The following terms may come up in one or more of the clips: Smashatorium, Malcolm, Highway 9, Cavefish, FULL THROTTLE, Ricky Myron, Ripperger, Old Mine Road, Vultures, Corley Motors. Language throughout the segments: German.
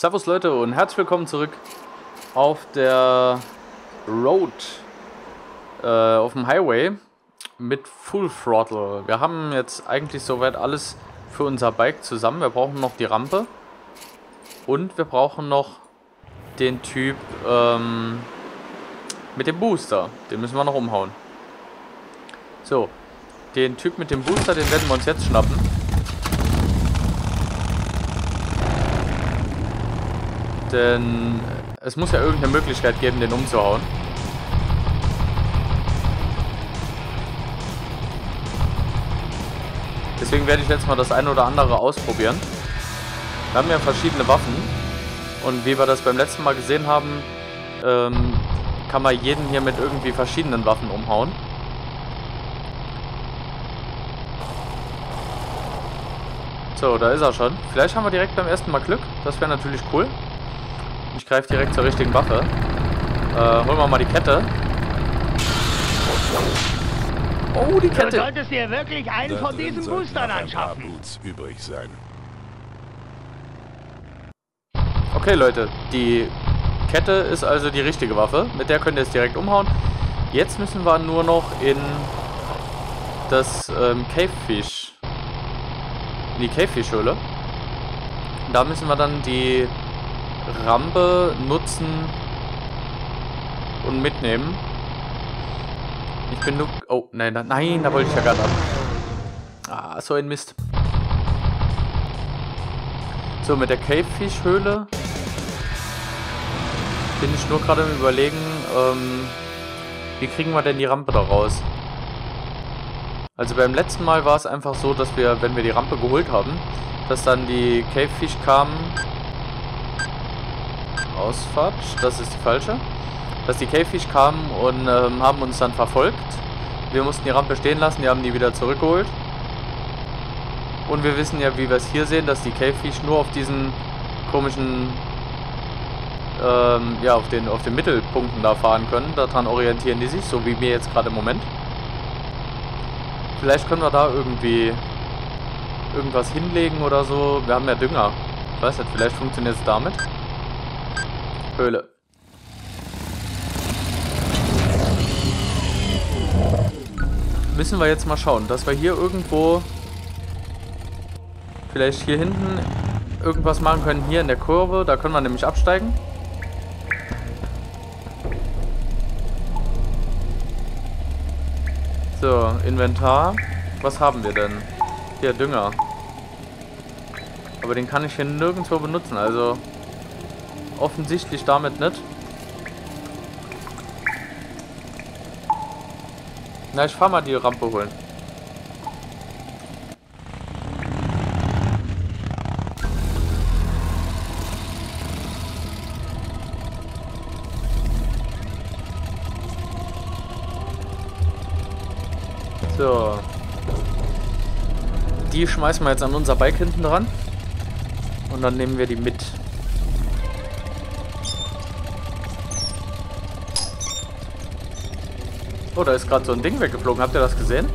Servus Leute und herzlich willkommen zurück auf der Road, auf dem Highway mit Full Throttle. Wir haben jetzt eigentlich soweit alles für unser Bike zusammen. Wir brauchen noch die Rampe und wir brauchen noch den Typ mit dem Booster. Den müssen wir noch umhauen. So, den Typ mit dem Booster, den werden wir uns jetzt schnappen. Denn es muss ja irgendeine Möglichkeit geben, den umzuhauen. Deswegen werde ich jetzt mal das eine oder andere ausprobieren. Wir haben ja verschiedene Waffen. Und wie wir das beim letzten Mal gesehen haben, kann man jeden hier mit irgendwie verschiedenen Waffen umhauen. So, da ist er schon. Vielleicht haben wir direkt beim ersten Mal Glück. Das wäre natürlich cool. Ich greife direkt zur richtigen Waffe. Holen wir mal die Kette. Oh, die Kette. Du solltest dir wirklich einen von diesen Boostern anschaffen. Okay, Leute. Die Kette ist also die richtige Waffe. Mit der könnt ihr es direkt umhauen. Jetzt müssen wir nur noch in das Cavefish. In die Cavefish-Höhle. Da müssen wir dann die Rampe nutzen und mitnehmen. Ich bin nur... Oh, nein, nein, da wollte ich ja gerade ab. Ah, so ein Mist. So, mit der Cavefish-Höhle bin ich nur gerade am Überlegen, wie kriegen wir denn die Rampe da raus? Also beim letzten Mal war es einfach so, dass wir, wenn wir die Rampe geholt haben, dass dann die Cavefish kamen... Ausfahrt, das ist die falsche. Dass die Cavefish kamen und haben uns dann verfolgt. Wir mussten die Rampe stehen lassen, die haben die wieder zurückgeholt. Und wir wissen ja, wie wir es hier sehen, dass die Cavefish nur auf diesen komischen, ja, auf den Mittelpunkten da fahren können. Daran orientieren die sich, so wie wir jetzt gerade im Moment. Vielleicht können wir da irgendwie irgendwas hinlegen oder so. Wir haben ja Dünger. Ich weiß nicht, vielleicht funktioniert es damit. Höhle. Müssen wir jetzt mal schauen, dass wir hier irgendwo vielleicht hier hinten irgendwas machen können, hier in der Kurve, da können wir nämlich absteigen. So, Inventar. Was haben wir denn? Hier, Dünger. Aber den kann ich hier nirgendwo benutzen, also... offensichtlich damit nicht. Na, ich fahr mal die Rampe holen. So. Die schmeißen wir jetzt an unser Bike hinten dran. Und dann nehmen wir die mit. Oh, da ist gerade so ein Ding weggeflogen. Habt ihr das gesehen?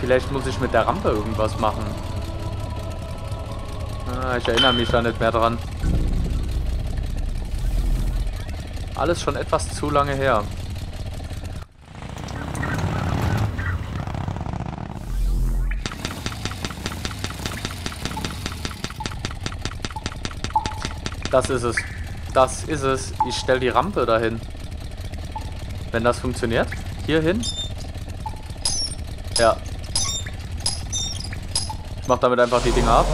Vielleicht muss ich mit der Rampe irgendwas machen. Ah, ich erinnere mich da nicht mehr dran. Alles schon etwas zu lange her. Das ist es. Das ist es. Ich stelle die Rampe dahin. Wenn das funktioniert. Hier hin. Ja. Ich mach damit einfach die Dinger ab.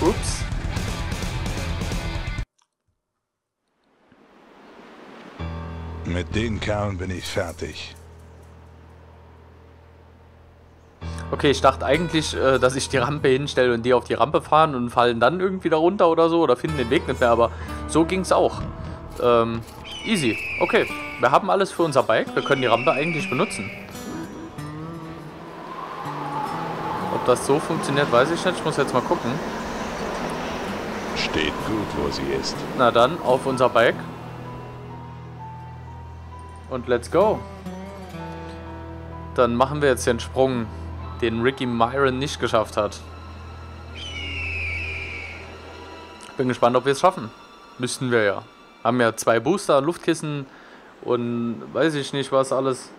Ups. Mit den Kerlen bin ich fertig. Okay, ich dachte eigentlich, dass ich die Rampe hinstelle und die auf die Rampe fahren und fallen dann irgendwie da runter oder so oder finden den Weg nicht mehr, aber so ging's auch. Easy. Okay, wir haben alles für unser Bike. Wir können die Rampe eigentlich benutzen. Ob das so funktioniert, weiß ich nicht. Ich muss jetzt mal gucken. Steht gut, wo sie ist. Na dann, auf unser Bike. Und let's go. Dann machen wir jetzt den Sprung, den Ricky Myron nicht geschafft hat. Bin gespannt, ob wir es schaffen. Müssten wir ja. Haben ja 2 Booster, Luftkissen und weiß ich nicht was alles.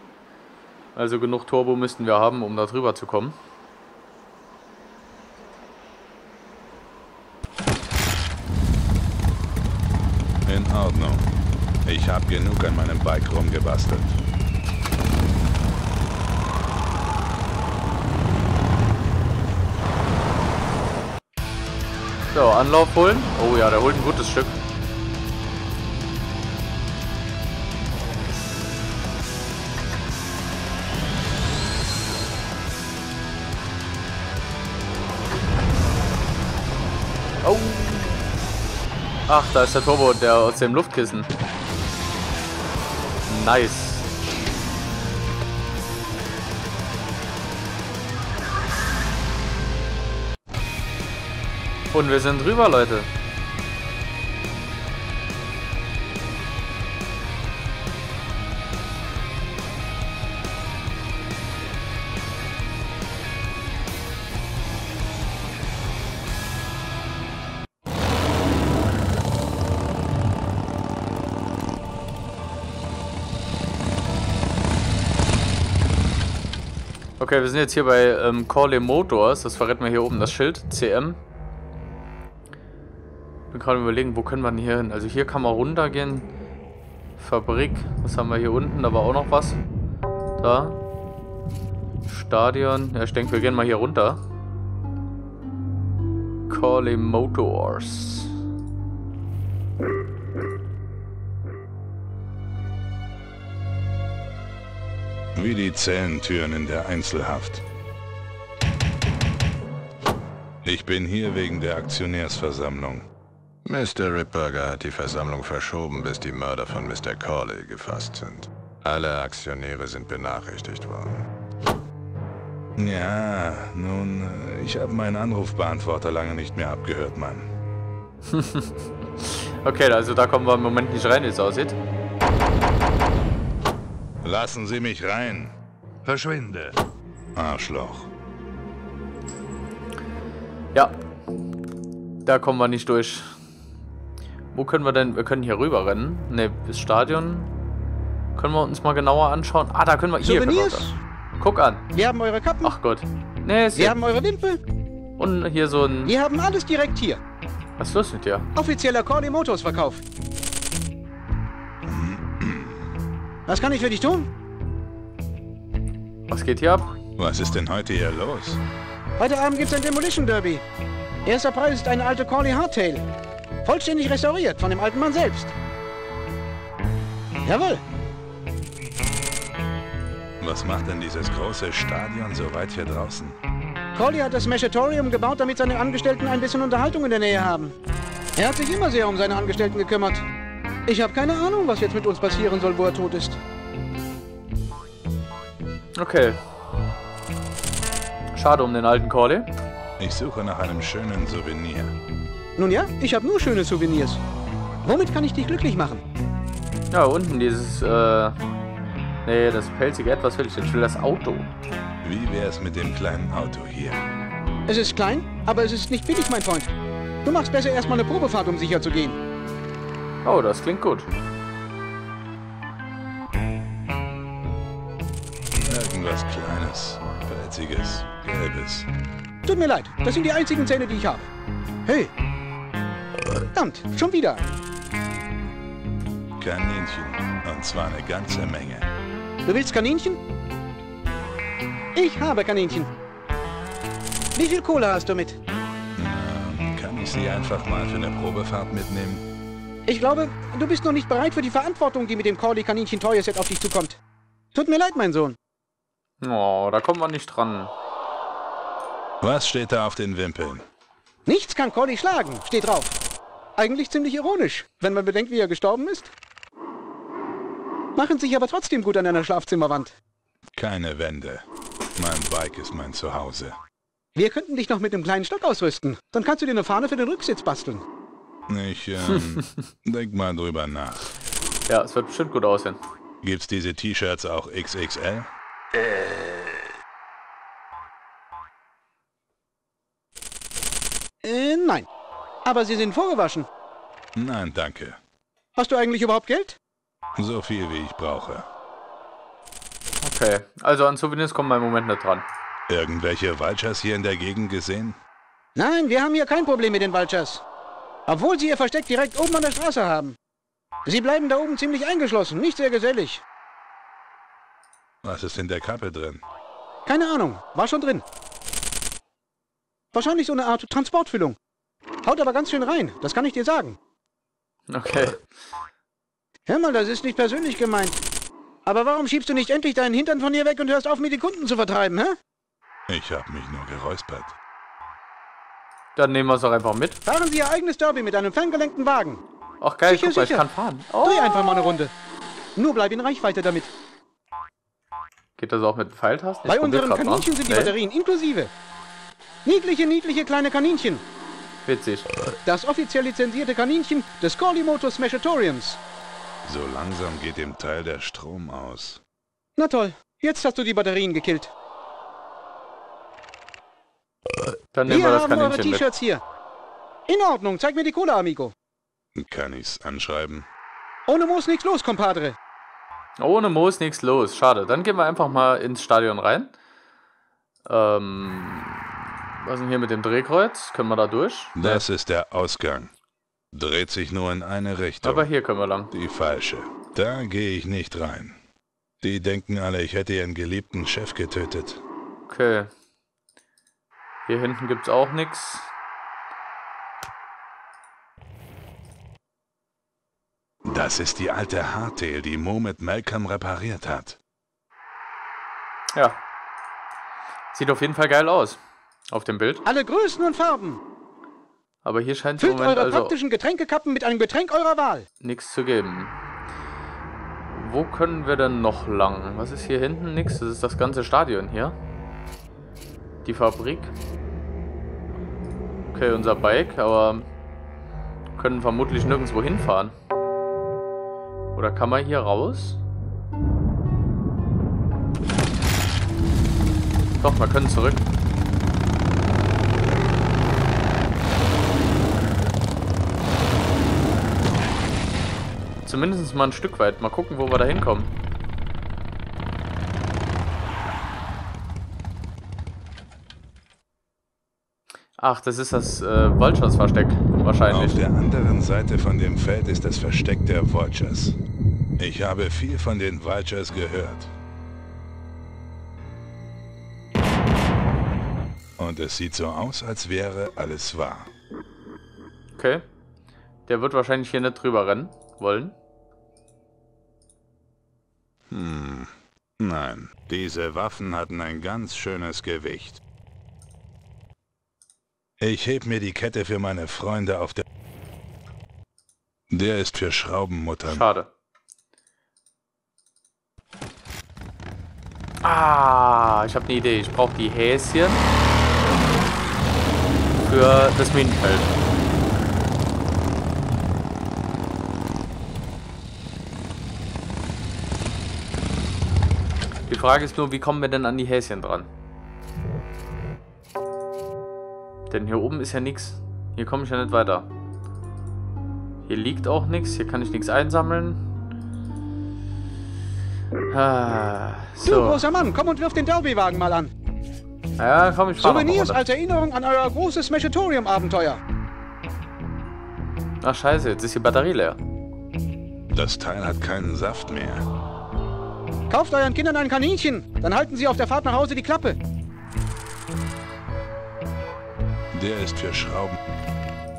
Also genug Turbo müssten wir haben, um da drüber zu kommen. In Ordnung. Ich habe genug an meinem Bike rumgebastelt. So, Anlauf holen. Oh ja, der holt ein gutes Stück. Oh. Ach, da ist der Turbo, der aus dem Luftkissen. Nice. Und wir sind drüber, Leute. Okay, wir sind jetzt hier bei Corley Motors. Das verrät mir hier oben das Schild. CM. Ich bin gerade überlegen, wo können wir denn hier hin? Also hier kann man runter gehen. Fabrik. Was haben wir hier unten? Da war auch noch was. Da. Stadion. Ja, ich denke, wir gehen mal hier runter. Corley Motors. Wie die Zellentüren in der Einzelhaft. Ich bin hier wegen der Aktionärsversammlung. Mr. Ripperger hat die Versammlung verschoben, bis die Mörder von Mr. Corley gefasst sind. Alle Aktionäre sind benachrichtigt worden. Ja, nun, ich habe meinen Anrufbeantworter lange nicht mehr abgehört, Mann. Okay, also da kommen wir im Moment nicht rein, wie es aussieht. Lassen Sie mich rein. Verschwinde. Arschloch. Ja, da kommen wir nicht durch. Wo können wir denn? Wir können hier rüber rennen. Ne, das Stadion können wir uns mal genauer anschauen. Ah, da können wir hier. Guck an. Wir haben eure Kappen. Ach Gott. Ne, wir haben eure Wimpel. Und hier so ein... Wir haben alles direkt hier. Was ist los mit dir? Offizieller Corley Motors Verkauf. Was kann ich für dich tun? Was geht hier ab? Was ist denn heute hier los? Heute Abend gibt's ein Demolition Derby. Erster Preis ist eine alte Corley Hardtail. Vollständig restauriert, von dem alten Mann selbst. Jawohl. Was macht denn dieses große Stadion so weit hier draußen? Corley hat das Smashatorium gebaut, damit seine Angestellten ein bisschen Unterhaltung in der Nähe haben. Er hat sich immer sehr um seine Angestellten gekümmert. Ich habe keine Ahnung, was jetzt mit uns passieren soll, wo er tot ist. Okay. Schade um den alten Corley. Ich suche nach einem schönen Souvenir. Nun ja, ich habe nur schöne Souvenirs. Womit kann ich dich glücklich machen? Ja, unten dieses, nee, das pelzige Etwas will ich jetzt. Ich will das Auto. Wie wär's mit dem kleinen Auto hier? Es ist klein, aber es ist nicht billig, mein Freund. Du machst besser erstmal eine Probefahrt, um sicher zu gehen. Oh, das klingt gut. Irgendwas Kleines, pelziges, Gelbes. Tut mir leid, das sind die einzigen Zähne, die ich habe. Hey! Verdammt, schon wieder. Kaninchen. Und zwar eine ganze Menge. Du willst Kaninchen? Ich habe Kaninchen. Wie viel Kohle hast du mit? Na, kann ich sie einfach mal für eine Probefahrt mitnehmen? Ich glaube, du bist noch nicht bereit für die Verantwortung, die mit dem Corley Kaninchen Teuer Set auf dich zukommt. Tut mir leid, mein Sohn. Oh, da kommen wir nicht dran. Was steht da auf den Wimpeln? Nichts kann Corley schlagen, steht drauf. Eigentlich ziemlich ironisch, wenn man bedenkt, wie er gestorben ist. Machen sich aber trotzdem gut an einer Schlafzimmerwand. Keine Wände. Mein Bike ist mein Zuhause. Wir könnten dich noch mit einem kleinen Stock ausrüsten. Dann kannst du dir eine Fahne für den Rücksitz basteln. Ich denk mal drüber nach. Ja, es wird bestimmt gut aussehen. Gibt's diese T-Shirts auch XXL? Nein. Aber sie sind vorgewaschen. Nein, danke. Hast du eigentlich überhaupt Geld? So viel, wie ich brauche. Okay, also an Souvenirs kommen wir im Moment nicht dran. Irgendwelche Vultures hier in der Gegend gesehen? Nein, wir haben hier kein Problem mit den Vultures. Obwohl sie ihr Versteck direkt oben an der Straße haben. Sie bleiben da oben ziemlich eingeschlossen, nicht sehr gesellig. Was ist in der Kappe drin? Keine Ahnung, war schon drin. Wahrscheinlich so eine Art Transportfüllung. Haut aber ganz schön rein, das kann ich dir sagen. Okay. Hör mal, das ist nicht persönlich gemeint. Aber warum schiebst du nicht endlich deinen Hintern von hier weg und hörst auf, mir die Kunden zu vertreiben, hä? Ich hab mich nur geräuspert. Dann nehmen wir es doch einfach mit. Fahren Sie Ihr eigenes Derby mit einem ferngelenkten Wagen. Ach geil, sicher, guck mal, ich kann fahren. Oh. Dreh einfach mal eine Runde. Nur bleib in Reichweite damit. Geht das auch mit Pfeiltasten? Bei unseren Kaninchen sind die Batterien inklusive. Niedliche kleine Kaninchen. Witzig. Das offiziell lizenzierte Kaninchen des Corley Motors Smashatoriums. So langsam geht dem Teil der Strom aus. Na toll, jetzt hast du die Batterien gekillt. Dann nehmen wir das Kaninchen mit. Wir haben eure T-Shirts hier. In Ordnung, zeig mir die Cola, Amigo. Kann ich's anschreiben? Ohne Moos nichts los, Compadre. Ohne Moos nichts los, schade. Dann gehen wir einfach mal ins Stadion rein. Was ist denn hier mit dem Drehkreuz? Können wir da durch? Das ist der Ausgang. Dreht sich nur in eine Richtung. Aber hier können wir lang. Die falsche. Da gehe ich nicht rein. Die denken alle, ich hätte ihren geliebten Chef getötet. Okay. Hier hinten gibt's auch nichts. Das ist die alte Hardtail, die Mo mit Malcolm repariert hat. Ja. Sieht auf jeden Fall geil aus. Auf dem Bild. Alle Größen und Farben. Aber hier scheint es im Moment also praktischen Getränkekappen mit einem Getränk eurer Wahl. Nichts zu geben. Wo können wir denn noch lang? Was ist hier hinten? Nix. Das ist das ganze Stadion hier. Die Fabrik. Okay, unser Bike, aber können vermutlich nirgendwo hinfahren. Oder kann man hier raus? Doch, wir können zurück. Zumindest mal ein Stück weit. Mal gucken, wo wir da hinkommen. Ach, das ist das Vultures-Versteck wahrscheinlich. Auf der anderen Seite von dem Feld ist das Versteck der Vultures. Ich habe viel von den Vultures gehört. Und es sieht so aus, als wäre alles wahr. Okay. Der wird wahrscheinlich hier nicht drüber rennen wollen. Nein. Diese Waffen hatten ein ganz schönes Gewicht. Ich heb mir die Kette für meine Freunde auf der... Der ist für Schraubenmuttern. Schade. Ah, ich habe eine Idee. Ich brauche die Häschen für das Minenfeld. Die Frage ist nur, wie kommen wir denn an die Häschen dran? Denn hier oben ist ja nichts. Hier komme ich ja nicht weiter. Hier liegt auch nichts. Hier kann ich nichts einsammeln. Ah, so. Du, großer Mann, komm und wirf den Derbywagen mal an. Ja, komm, ich fahr noch mal runter. Souvenirs als Erinnerung an euer großes Smashatorium-Abenteuer. Ach scheiße, jetzt ist die Batterie leer. Das Teil hat keinen Saft mehr. Kauft euren Kindern ein Kaninchen. Dann halten sie auf der Fahrt nach Hause die Klappe. Der ist für Schrauben.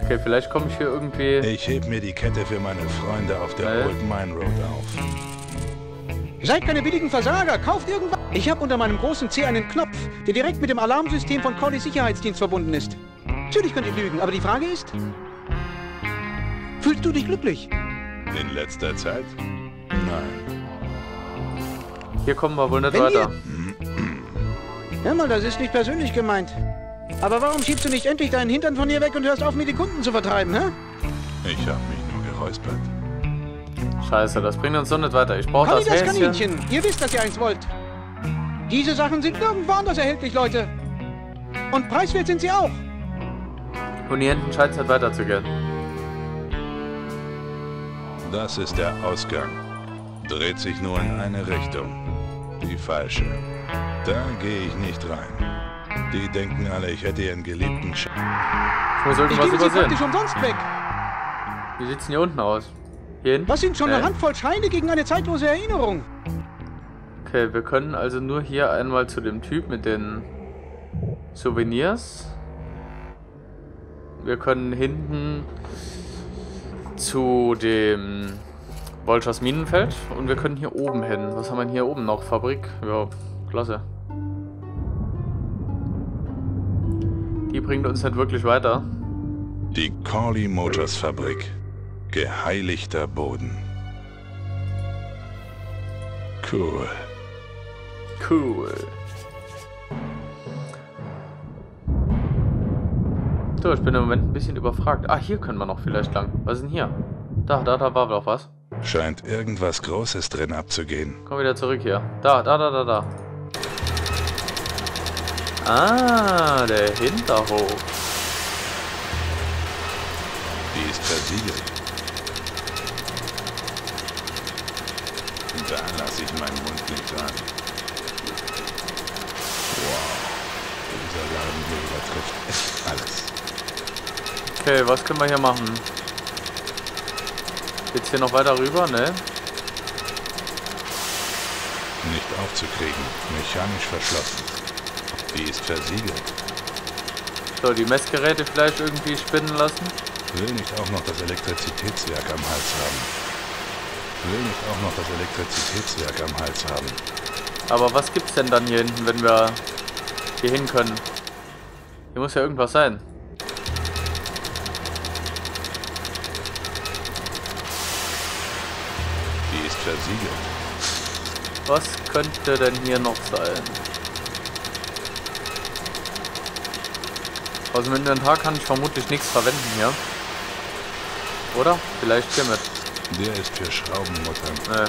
Okay, vielleicht komme ich hier irgendwie... Ich heb mir die Kette für meine Freunde auf der Old Mine Road auf. Seid keine billigen Versager, kauft irgendwas. Ich habe unter meinem großen C einen Knopf, der direkt mit dem Alarmsystem von Corleys Sicherheitsdienst verbunden ist. Natürlich könnt ihr lügen, aber die Frage ist... Fühlst du dich glücklich? In letzter Zeit? Nein. Hier kommen wir wohl nicht weiter. Hör mal, das ist nicht persönlich gemeint. Aber warum schiebst du nicht endlich deinen Hintern von hier weg und hörst auf, mir die Kunden zu vertreiben, hä? Ich habe mich nur geräuspert. Scheiße, das bringt uns so nicht weiter. Ich brauche das Häschen. Conny, das Kaninchen. Ihr wisst, dass ihr eins wollt. Diese Sachen sind nirgendwo anders erhältlich, Leute. Und preiswert sind sie auch. Und hier hinten scheint es nicht weiter zu gehen. Das ist der Ausgang. Dreht sich nur in eine Richtung. Die falsche. Da gehe ich nicht rein. Die denken alle, ich hätte ihren geliebten Sch... Wo sollten wir was übersehen? Wie sieht's denn hier unten aus? Hier hinten? Das sind schon eine Handvoll Scheine gegen eine zeitlose Erinnerung. Okay, wir können also nur hier einmal zu dem Typ mit den Souvenirs. Wir können hinten zu dem Vultures Minenfeld und wir können hier oben hin. Was haben wir denn hier oben noch? Fabrik? Ja, klasse. Die bringt uns nicht wirklich weiter. Die Corley Motors Fabrik. Geheiligter Boden. Cool. Cool. So, ich bin im Moment ein bisschen überfragt. Ah, hier können wir noch vielleicht lang. Was ist denn hier? Da war doch was. Scheint irgendwas Großes drin abzugehen. Komm wieder zurück hier. Da. Ah, der Hinterhof. Die ist versiegelt. Da lasse ich meinen Mund nicht an. Wow. Dieser Laden hier übertrifft alles. Okay, was können wir hier machen? Geht's hier noch weiter rüber, ne? Nicht aufzukriegen. Mechanisch verschlossen. Die ist versiegelt. So, die Messgeräte vielleicht irgendwie spinnen lassen? Will nicht auch noch das Elektrizitätswerk am Hals haben. Aber was gibt's denn dann hier hinten, wenn wir hier hin können? Hier muss ja irgendwas sein. Versiegelt. Was könnte denn hier noch sein? Aus dem Inventar kann ich vermutlich nichts verwenden hier. Oder? Vielleicht hiermit. Der ist für Schraubenmuttern. Nee.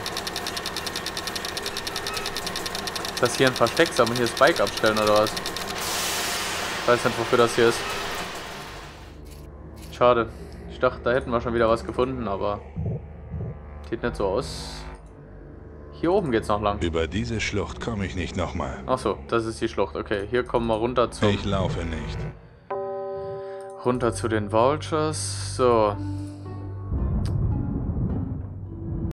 Ist das hier ein Versteck? Soll man hier das Bike abstellen oder was? Ich weiß nicht, wofür das hier ist. Schade. Ich dachte, da hätten wir schon wieder was gefunden, aber... Sieht nicht so aus. Hier oben geht's noch lang. Über diese Schlucht komme ich nicht nochmal. Achso, das ist die Schlucht. Okay, hier kommen wir runter zu... Ich laufe nicht. Runter zu den Vultures. So.